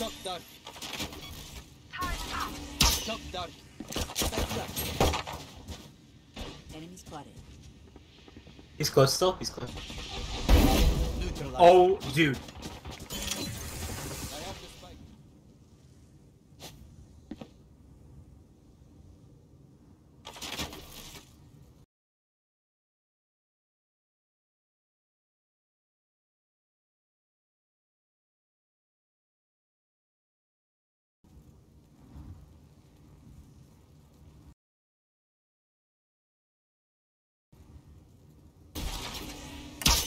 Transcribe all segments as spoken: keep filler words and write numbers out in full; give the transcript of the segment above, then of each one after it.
Shockdart. Shockdart. Enemy spotted. He's close still. He's close. Oh, dude.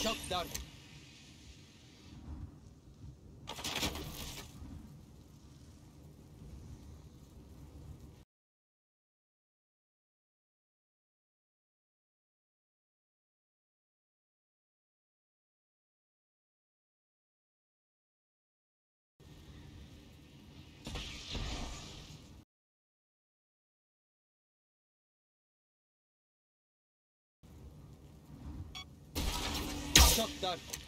Shockdart. Shockdart.